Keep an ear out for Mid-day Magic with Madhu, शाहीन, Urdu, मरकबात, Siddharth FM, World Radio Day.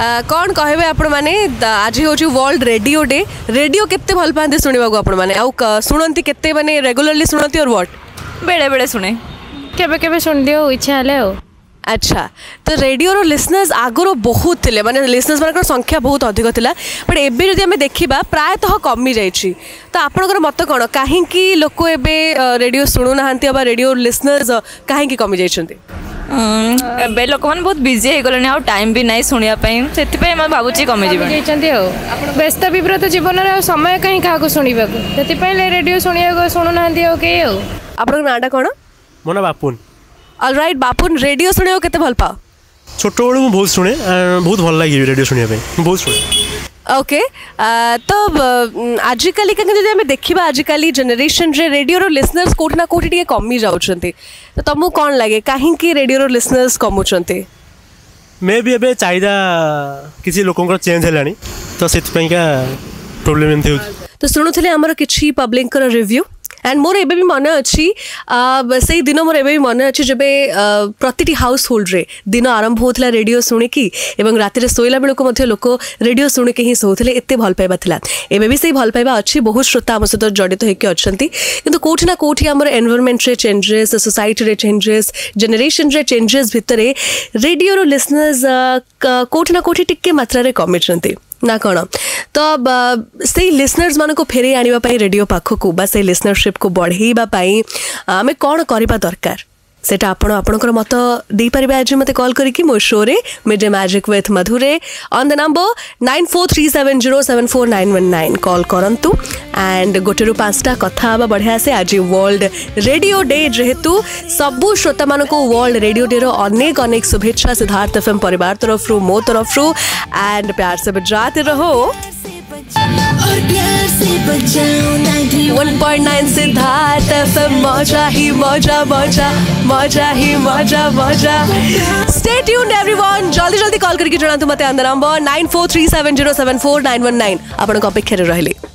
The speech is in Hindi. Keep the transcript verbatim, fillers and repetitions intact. कौन कहबे आपण माने आज होची वर्ल्ड रेडियो डे रेडियो केते भल पांदे सुनिबा को आपण माने आ सुनंती केते माने रेगुलरली सुनंती और व्हाट बेले बेले सुने केबे केबे सुन दियो इच्छा हले हो। अच्छा तो रेडियो रो लिसनर्स आगर बहुत थिले माने लिसनर्स मानकर संख्या बहुत अधिक थिला बट एबे जदि हमें देखिबा प्रायतः कमी जाईची तो आपनकर मत कोन काहे कि लोक एबे रेडियो सुनु नाहंती अब रेडियो लिसनर्स काहे कि कमी जाईछंती बे लोक मैंने बहुत बिजी हो गले आ टाइम भी नहीं शुणापी से भावी कमी जाती व्यस्त विव्रत जीवन में समय कहीं क्या शुणा रेडियो शुणा शुणुना कई आपन नाटा कौन मो ना बापुन। ऑल राइट बापुन रेडियो शुणा के भल पाओ छोट बड़े बहुत शुणे बहुत भल लगे रेडियो शुणापी बहुत शुणे ओके okay, तो आजिकल जब आम देखा आजिकल जेनेसन रेडियो रो लिसनर्स कौट ना कौटी कमी जाऊँच तो तुमको कौन लगे कहीं रेडियो रो लिसनर्स कमुंट मे भी ए चाहिदा किसी लोकंर चेंज है तो से प्रोब्लेम तो शुणुले आमर कि पब्लिक रिव्यू एंड मोर एबे भी मन अच्छी से दिन मोर एबे भी मन अच्छी जब प्रति हाउस होल्ड रे दिन आरंभ होता रेडियो शुणिकी और रातिर शोला बेलू लोक रेडियो शुणिकी ही शोले एत भल पाइबा था एबे भी से भल पाइबा अच्छी बहुत श्रोता आम सहित जड़ित होकर अच्छा कितना कौटि ना कौटि आम एनवायरनमेंट रे चेंजेस सोसाइटी चेंजेस जेनरेशन रे चेंजेस भितर रेडियो रो लिसनर्स कौटि ना कौटि टिके मात्रा कमी ना कौन तो से लिसनर्स मान को फेरे आने रेडियो पाखक से लिसनरशिप को बढ़ेवाई आम कौन करवा दरकार से आपण मत दे पारे आज मत कॉल करी मो शो रे midday magic with Madhu रे on the number nine four three seven zero seven four nine one nine call करतु एंड गोटे पांचटा कथा हाँ बढ़िया से आज वर्ल्ड रेडियो डे जेहेतु सबू श्रोता मानक वर्ल्ड रेडियो डे रो अनेक अनेक शुभेच्छा सिद्धार्थ एफएम परिवार तरफ रू मो तरफ रू एंड प्यार से बजाते रहो one point nine Siddharth FM मजा ही मजा मजा मजा ही मजा मजा स्टे ट्यून्ड एवरीवन जल्दी जल्दी कॉल करके जणातु मते अंदर number nine four three seven zero seven four nine one nine आपन को अपेक्षा रे रहले।